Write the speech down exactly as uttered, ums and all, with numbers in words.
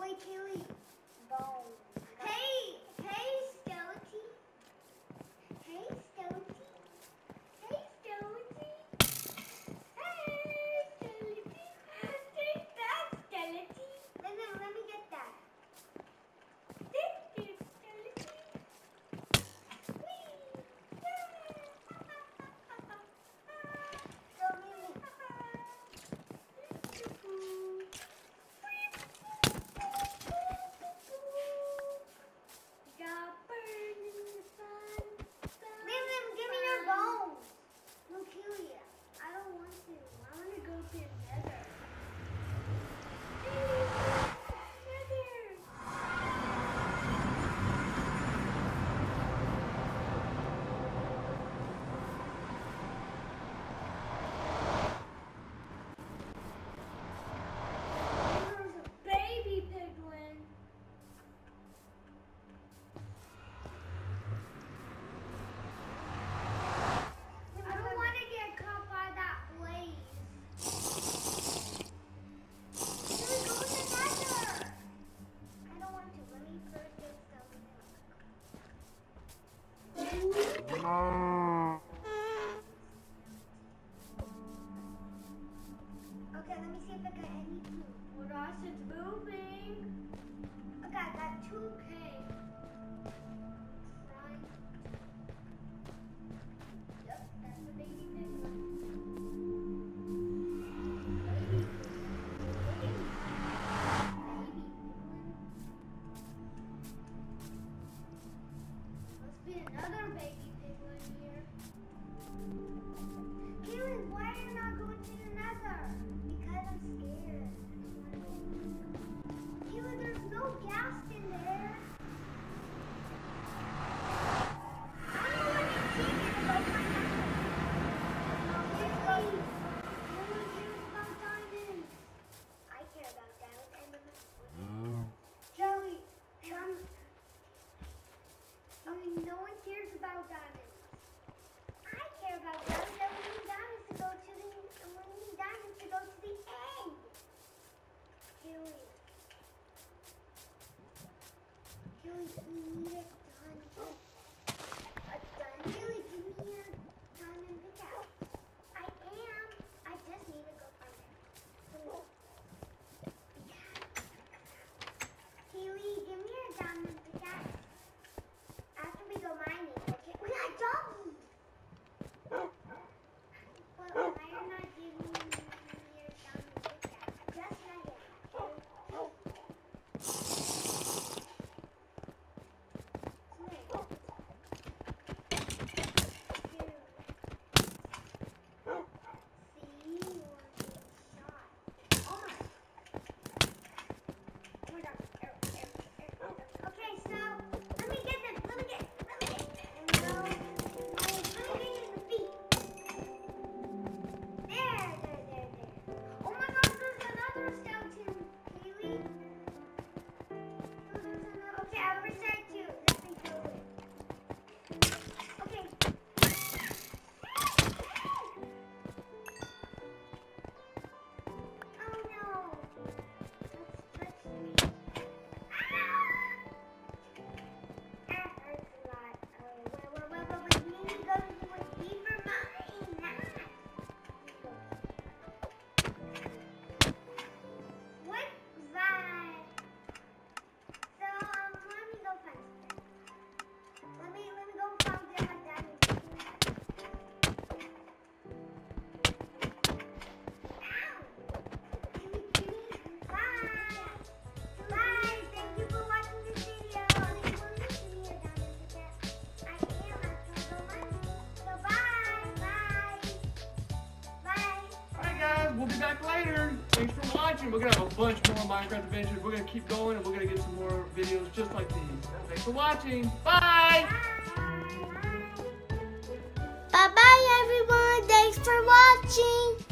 Wait, Kelly. Bone. Hey, hey, Skelety. Hey, Skelety. Hey, Skelety. Hey, Skelety. Take that, Skelety. Let me, let me get that. Take this, Skelety. Whee! Thanks for watching. We're going to have a bunch more Minecraft adventures. We're going to keep going and we're going to get some more videos just like these. Thanks for watching. Bye! Bye-bye, everyone. Thanks for watching.